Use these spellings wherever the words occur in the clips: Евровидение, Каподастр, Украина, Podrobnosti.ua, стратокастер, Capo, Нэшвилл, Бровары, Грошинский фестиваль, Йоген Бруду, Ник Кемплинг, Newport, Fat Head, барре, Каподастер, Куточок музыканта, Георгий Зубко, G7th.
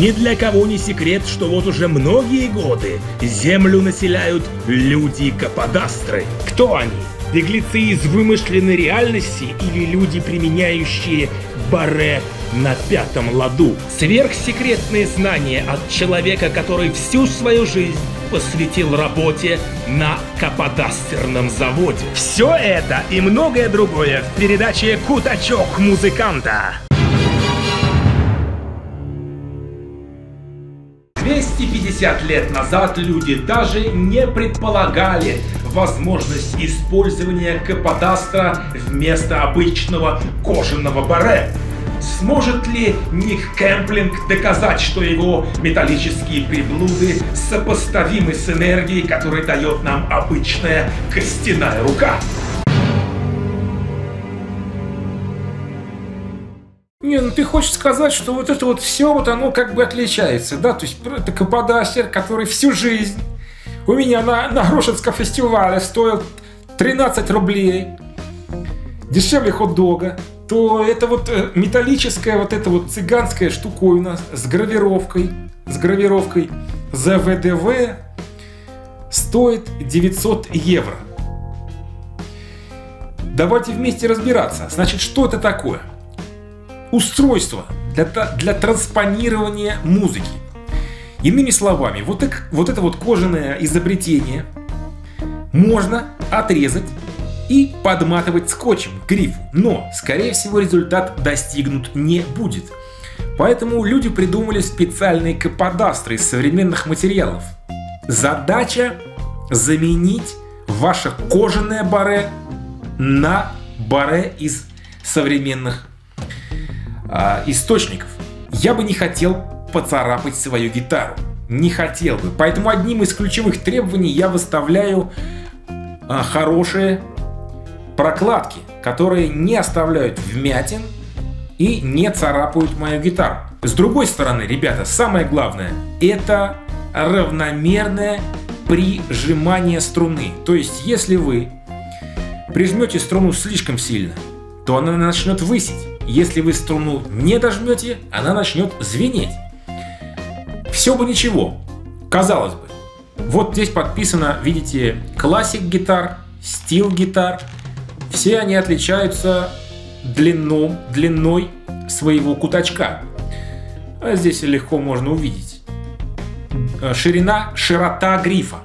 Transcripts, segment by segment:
Ни для кого не секрет, что вот уже многие годы землю населяют люди-каподастры. Кто они? Беглецы из вымышленной реальности или люди, применяющие барре на пятом ладу? Сверхсекретные знания от человека, который всю свою жизнь посвятил работе на каподастерном заводе. Все это и многое другое в передаче «Куточок музыканта». 250 лет назад люди даже не предполагали возможность использования каподастра вместо обычного кожаного барре. Сможет ли Ник Кемплинг доказать, что его металлические приблуды сопоставимы с энергией, которую дает нам обычная костяная рука? Не, ну ты хочешь сказать, что вот это вот все, вот оно как бы отличается, да? То есть это каподастер, который всю жизнь у меня на Грошинском фестивале стоил 13 рублей, дешевле хот-дога, то это вот металлическая, вот эта вот цыганская штуковина с гравировкой ЗВДВ стоит 900 евро. Давайте вместе разбираться. Значит, что это такое? Устройство для транспонирования музыки. Иными словами, вот это кожаное изобретение можно отрезать и подматывать скотчем к грифу, но, скорее всего, результат достигнут не будет. Поэтому люди придумали специальные каподастры из современных материалов. Задача – заменить ваше кожаное барре на барре из современных источников. Я бы не хотел поцарапать свою гитару. Не хотел бы. Поэтому одним из ключевых требований я выставляю хорошие прокладки, которые не оставляют вмятин и не царапают мою гитару. С другой стороны, ребята, самое главное – это равномерное прижимание струны. То есть, если вы прижмете струну слишком сильно, то она начнет высить. Если вы струну не дожмете, она начнет звенеть. Все бы ничего, казалось бы. Вот здесь подписано, видите, классик гитар, стил гитар. Все они отличаются длиной своего куточка. А здесь легко можно увидеть. Широта грифа.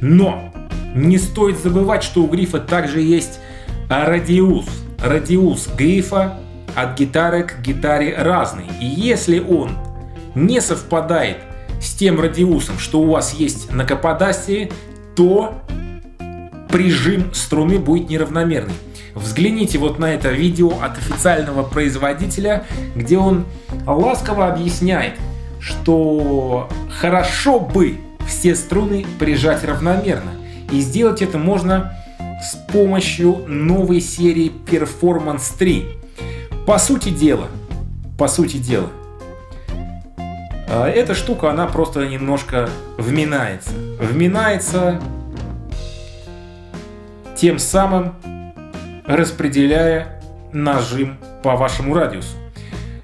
Но не стоит забывать, что у грифа также есть радиус. Радиус грифа от гитары к гитаре разный. И если он не совпадает с тем радиусом, что у вас есть на каподастере, то прижим струны будет неравномерный. Взгляните вот на это видео от официального производителя, где он ласково объясняет, что хорошо бы все струны прижать равномерно. И сделать это можно с помощью новой серии Performance 3. По сути дела, эта штука, она просто немножко вминается. Тем самым распределяя нажим по вашему радиусу.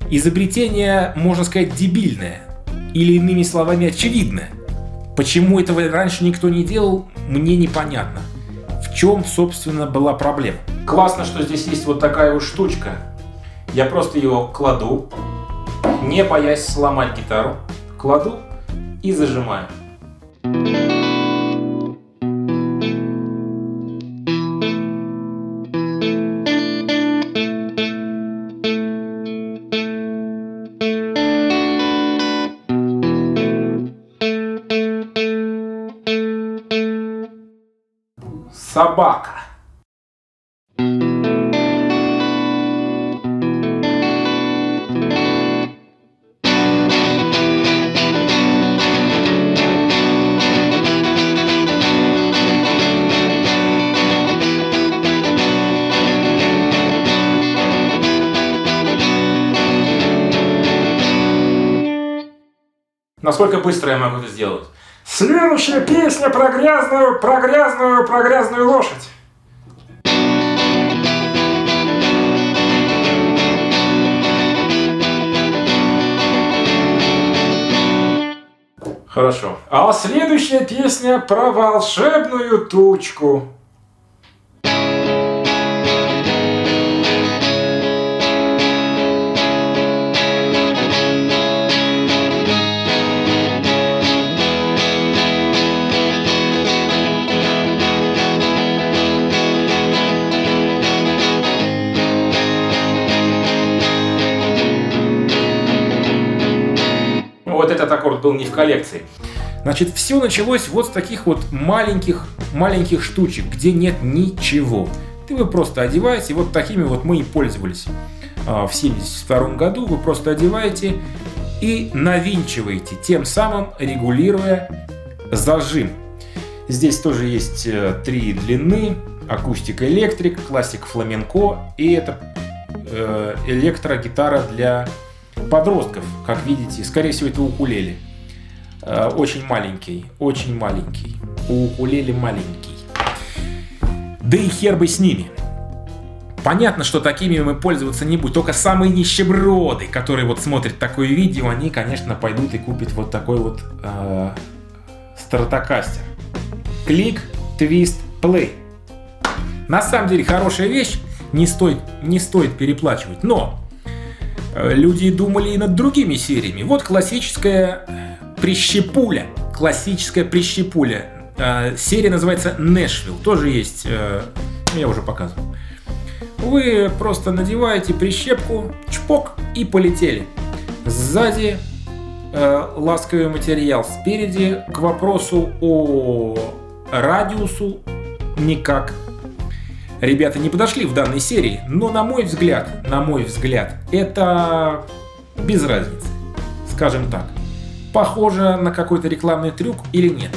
Изобретение, можно сказать, дебильное, или иными словами, очевидное. Почему этого раньше никто не делал, мне непонятно. В чем, собственно, была проблема. Классно, что здесь есть вот такая вот штучка. Я просто ее кладу, не боясь сломать гитару. Кладу и зажимаю. Собака. Насколько быстро я могу это сделать? Следующая песня про грязную лошадь. Хорошо. А следующая песня про волшебную тучку. Этот аккорд был не в коллекции. Значит, все началось вот с таких вот маленьких штучек, где нет ничего. Вы просто одеваете, вот такими вот мы и пользовались. В 1972 году вы просто одеваете и навинчиваете, тем самым регулируя зажим. Здесь тоже есть три длины: акустик, электрик, классик, фламенко, и это электрогитара для подростков, как видите. Скорее всего, это укулеле. Очень маленький. Укулеле маленький. Да и хер бы с ними. Понятно, что такими мы пользоваться не будем. Только самые нищеброды, которые вот смотрят такое видео, они, конечно, пойдут и купят вот такой вот стратокастер. Клик, твист, плей. На самом деле, хорошая вещь. Не стоит переплачивать. Но люди думали и над другими сериями. Вот классическая прищепуля. Серия называется «Нэшвилл». Тоже есть, я уже показывал. Вы просто надеваете прищепку, чпок, и полетели. Сзади ласковый материал, спереди к вопросу о радиусу никак. Ребята не подошли в данной серии, но на мой взгляд, это без разницы, скажем так. Похоже на какой-то рекламный трюк или нет?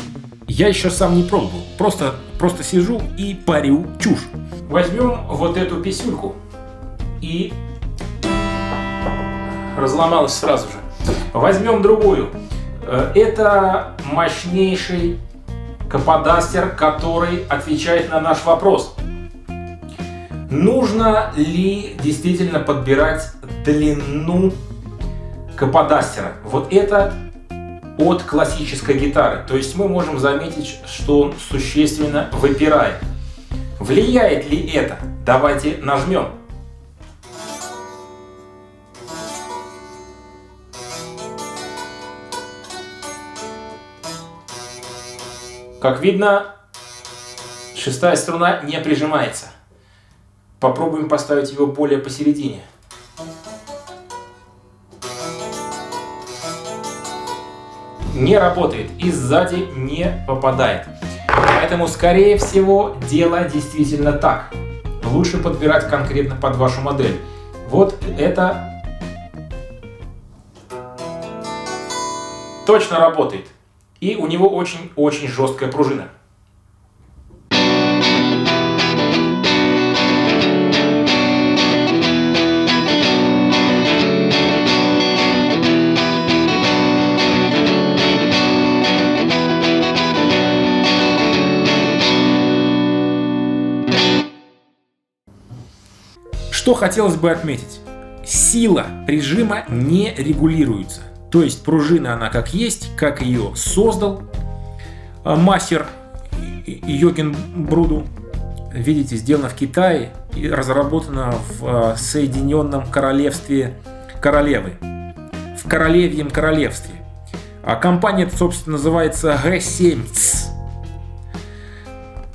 Я еще сам не пробовал, просто сижу и парю чушь. Возьмем вот эту писюльку, и разломалась сразу же. Возьмем другую. Это мощнейший каподастер, который отвечает на наш вопрос. Нужно ли действительно подбирать длину каподастера? Вот это от классической гитары. То есть мы можем заметить, что он существенно выпирает. Влияет ли это? Давайте нажмем. Как видно, шестая струна не прижимается. Попробуем поставить его более посередине. Не работает и сзади не попадает. Поэтому, скорее всего, дело действительно так. Лучше подбирать конкретно под вашу модель. Вот это точно работает. И у него очень-очень жесткая пружина. Что хотелось бы отметить: сила прижима не регулируется, то есть пружина она как есть, как ее создал мастер Йоген Бруду. Видите, сделано в Китае и разработано в Соединенном Королевстве королевы, в Королевьем Королевстве. А компания, собственно, называется G7th.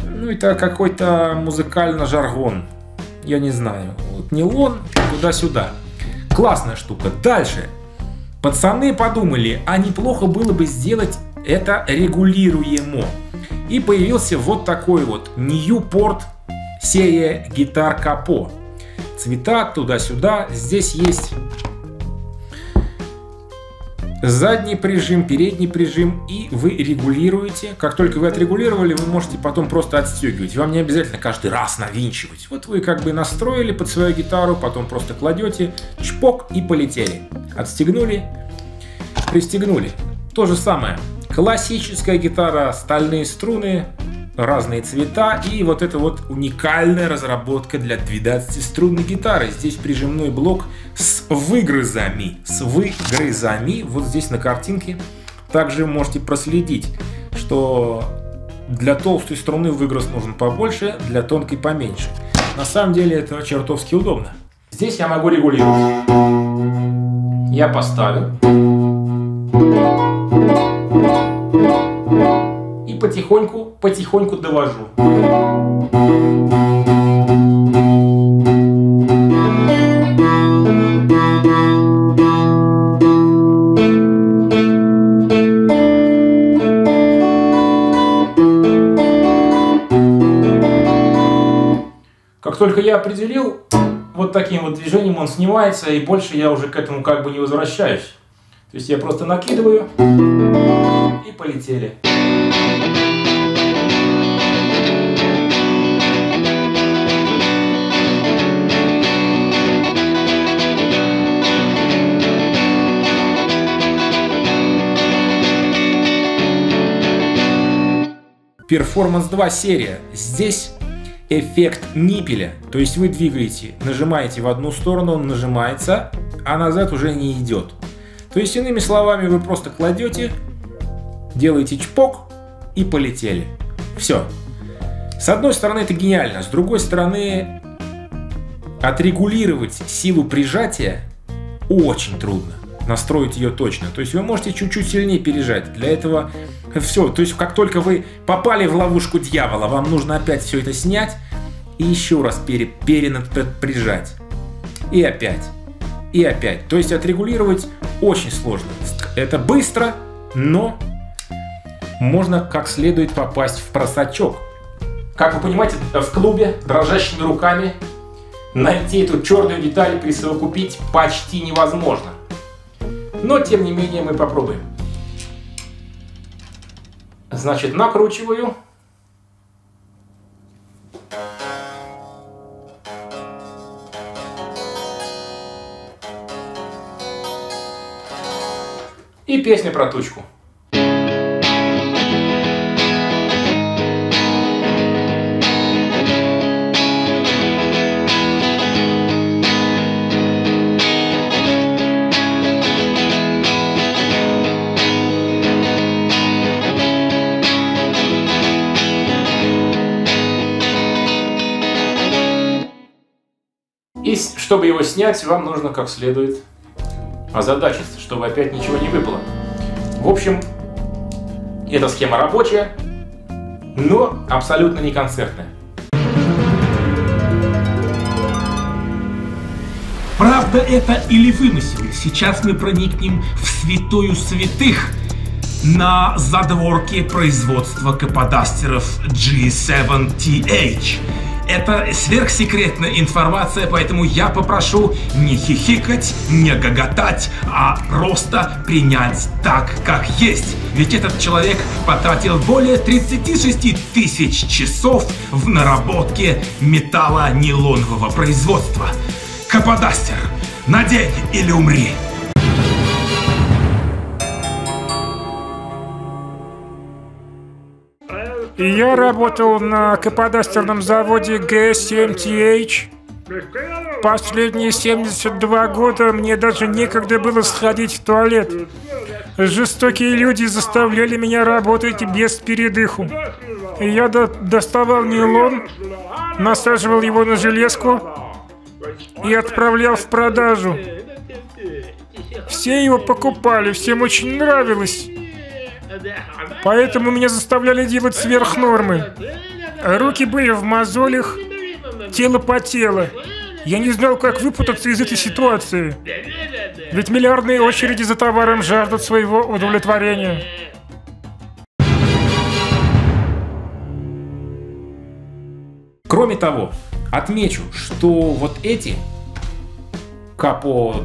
Ну, это какой-то музыкальный жаргон. Я не знаю, вот нейлон, туда-сюда. Классная штука. Дальше. Пацаны подумали, а неплохо было бы сделать это регулируемо. И появился вот такой вот Newport серия гитар капо. Цвета туда-сюда. Здесь есть задний прижим, передний прижим, и вы регулируете. Как только вы отрегулировали, вы можете потом просто отстегивать. Вам не обязательно каждый раз навинчивать. Вот вы как бы настроили под свою гитару, потом просто кладете, чпок, и полетели. Отстегнули, пристегнули. То же самое. Классическая гитара, стальные струны, разные цвета, и вот это вот уникальная разработка для 12-струнной гитары. Здесь прижимной блок с выгрызами. Вот здесь на картинке Также можете проследить, что для толстой струны выгруз нужен побольше, для тонкой поменьше. На самом деле это чертовски удобно. Здесь я могу регулировать. Я поставил. И потихоньку довожу. Как только я определил, вот таким вот движением он снимается, и больше я уже к этому как бы не возвращаюсь. То есть я просто накидываю, и полетели. Перформанс 2 серия. Здесь эффект ниппеля, то есть вы двигаете, нажимаете в одну сторону, он нажимается, а назад уже не идет. То есть, иными словами, вы просто кладете, делаете чпок и полетели. Все. С одной стороны это гениально, с другой стороны отрегулировать силу прижатия очень трудно, настроить ее точно. То есть вы можете чуть-чуть сильнее пережать. Для этого все. То есть как только вы попали в ловушку дьявола, вам нужно опять все это снять и еще раз перенапряжать. И опять. И опять. То есть отрегулировать очень сложно. Это быстро, но можно как следует попасть в просачок. Как вы понимаете, в клубе дрожащими руками найти эту черную деталь и присовокупить почти невозможно. Но, тем не менее, мы попробуем. Значит, накручиваю. И песня про тучку. Чтобы его снять, вам нужно как следует озадачиться, чтобы опять ничего не выпало. В общем, эта схема рабочая, но абсолютно не концертная. Правда это или вымысел? Сейчас мы проникнем в святую святых на задворке производства каподастеров G7th. Это сверхсекретная информация, поэтому я попрошу не хихикать, не гоготать, а просто принять так, как есть. Ведь этот человек потратил более 36 тысяч часов в наработке металлонейлонового производства. Каподастер, надень или умри! Я работал на каподастерном заводе G7th последние 72 года, мне даже некогда было сходить в туалет. Жестокие люди заставляли меня работать без передыху. Я доставал нейлон, насаживал его на железку и отправлял в продажу. Все его покупали, всем очень нравилось. Поэтому меня заставляли делать сверх нормы. Руки были в мозолях, тело потело. Я не знал, как выпутаться из этой ситуации. Ведь миллиардные очереди за товаром жаждут своего удовлетворения. Кроме того, отмечу, что вот эти капо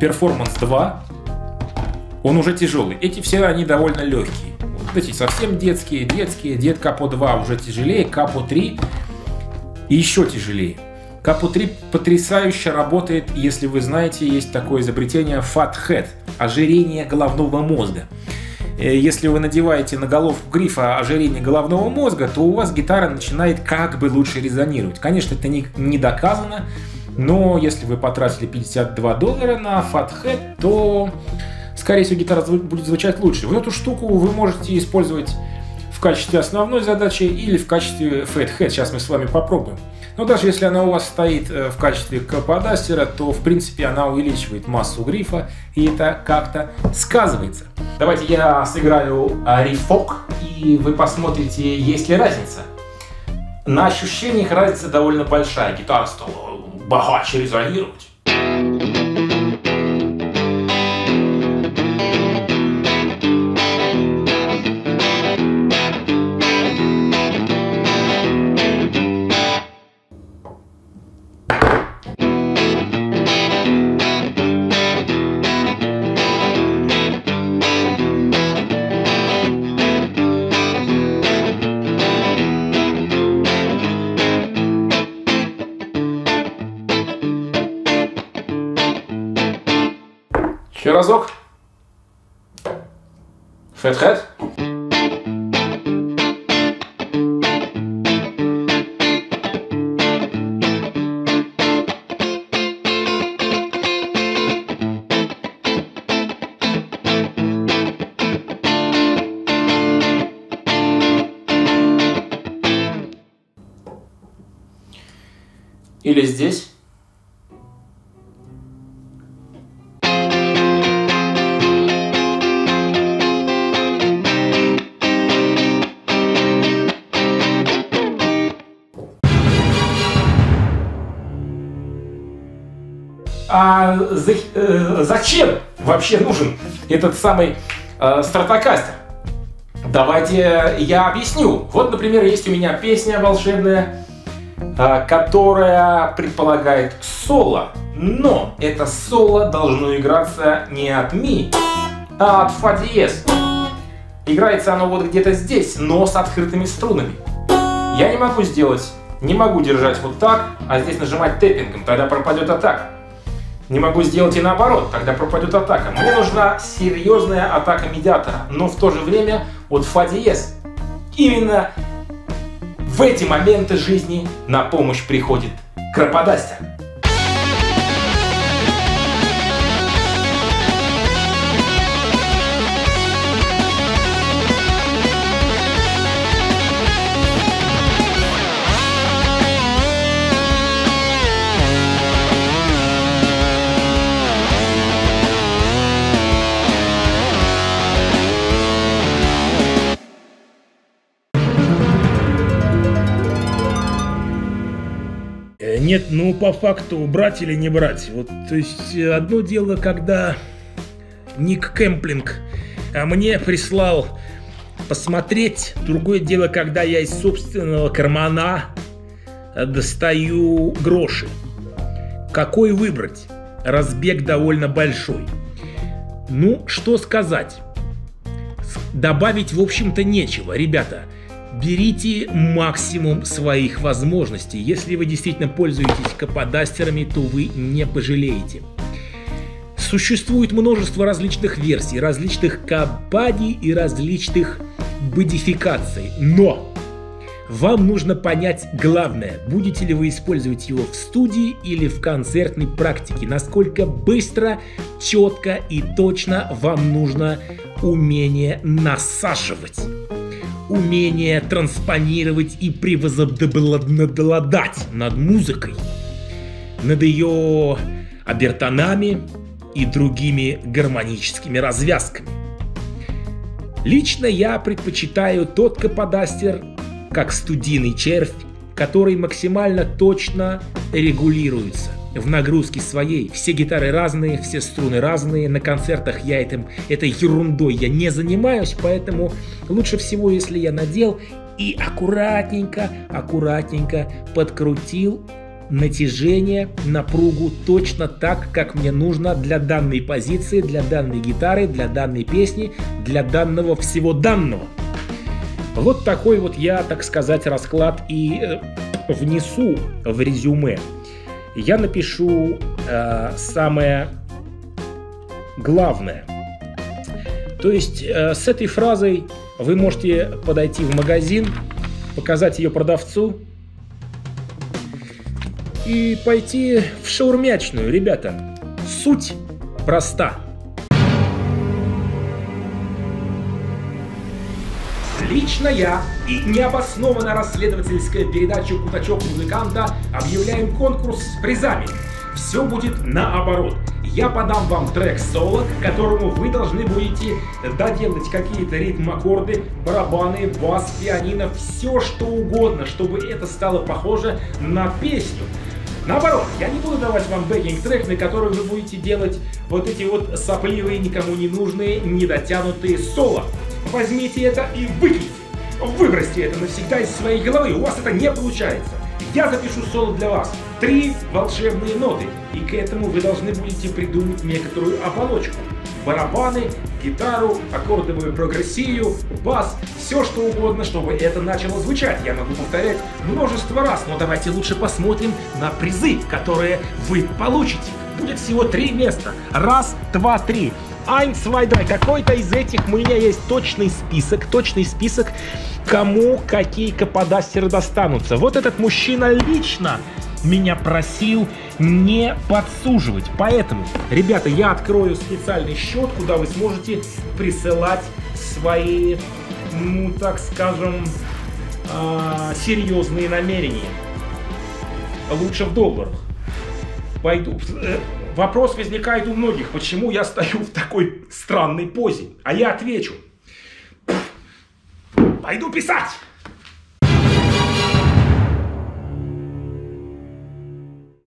Performance 2, он уже тяжелый. Эти все, они довольно легкие. Вот эти совсем детские. Капо 2 уже тяжелее, Капо 3 еще тяжелее. Капо 3 потрясающе работает, если вы знаете, есть такое изобретение Fat Head, ожирение головного мозга. Если вы надеваете на головку грифа ожирение головного мозга, то у вас гитара начинает как бы лучше резонировать. Конечно, это не доказано, но если вы потратили $52 на Fat Head, то скорее всего, гитара будет звучать лучше. Вот эту штуку вы можете использовать в качестве основной задачи или в качестве Fat Head. Сейчас мы с вами попробуем. Но даже если она у вас стоит в качестве каподастера, то в принципе она увеличивает массу грифа, и это как-то сказывается. Давайте я сыграю рифок, и вы посмотрите, есть ли разница. На ощущениях разница довольно большая. Гитара стала богаче резонировать. Еще разок. Fat Head. Или здесь. Зачем вообще нужен этот самый стратокастер? Давайте я объясню. Вот, например, есть у меня песня волшебная, которая предполагает соло. Но это соло должно играться не от ми, а от фа диез. Играется оно вот где-то здесь, но с открытыми струнами. Я не могу сделать, не могу держать вот так, а здесь нажимать тэппингом, тогда пропадет атака. Не могу сделать и наоборот, тогда пропадет атака. Мне нужна серьезная атака медиатора, но в то же время от фа диез. Именно в эти моменты жизни на помощь приходит каподастер. Нет, ну по факту брать или не брать. Вот, то есть одно дело, когда Ник Кемплинг мне прислал посмотреть, другое дело, когда я из собственного кармана достаю гроши. Какой выбрать? Разбег довольно большой. Ну, что сказать? Добавить, в общем-то, нечего, ребята. Берите максимум своих возможностей. Если вы действительно пользуетесь каподастерами, то вы не пожалеете. Существует множество различных версий, различных каподи и различных модификаций. Но вам нужно понять главное, будете ли вы использовать его в студии или в концертной практике. Насколько быстро, четко и точно вам нужно умение насаживать. Умение транспонировать и превозобладать над музыкой, над ее обертонами и другими гармоническими развязками. Лично я предпочитаю тот каподастер, как студийный червь, который максимально точно регулируется в нагрузке своей. Все гитары разные, все струны разные. На концертах я этой ерундой я не занимаюсь, поэтому лучше всего, если я надел и аккуратненько подкрутил натяжение, напругу точно так, как мне нужно для данной позиции, для данной гитары, для данной песни, для данного всего данного. Вот такой вот я, так сказать, расклад и внесу в резюме. Я напишу самое главное. То есть с этой фразой вы можете подойти в магазин, показать ее продавцу и пойти в шаурмячную, ребята. Суть проста. Лично я и необоснованная расследовательская передача «Куточок музыканта» объявляем конкурс с призами. Все будет наоборот. Я подам вам трек соло, к которому вы должны будете доделать какие-то ритм-аккорды, барабаны, бас, пианино, все что угодно, чтобы это стало похоже на песню. Наоборот, я не буду давать вам бэкинг-трек, на который вы будете делать вот эти вот сопливые, никому не нужные, недотянутые соло. Возьмите это и выкиньте. Выбросьте это навсегда из своей головы, у вас это не получается. Я запишу соло для вас. 3 волшебные ноты. И к этому вы должны будете придумать некоторую оболочку. Барабаны, гитару, аккордовую прогрессию, бас, все что угодно, чтобы это начало звучать. Я могу повторять множество раз, но давайте лучше посмотрим на призы, которые вы получите. Будет всего 3 места. 1, 2, 3. Какой-то из этих, у меня есть точный список, кому какие каподастеры достанутся. Вот этот мужчина лично меня просил не подсуживать. Поэтому, ребята, я открою специальный счет, куда вы сможете присылать свои, ну, так скажем, серьезные намерения. Лучше в долларах. Пойду. Вопрос возникает у многих, почему я стою в такой странной позе. А я отвечу. Пойду писать!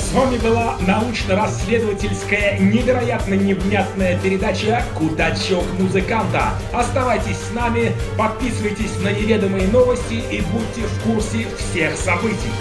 С вами была научно-расследовательская невероятно невнятная передача «Куточок музыканта». Оставайтесь с нами, подписывайтесь на неведомые новости и будьте в курсе всех событий.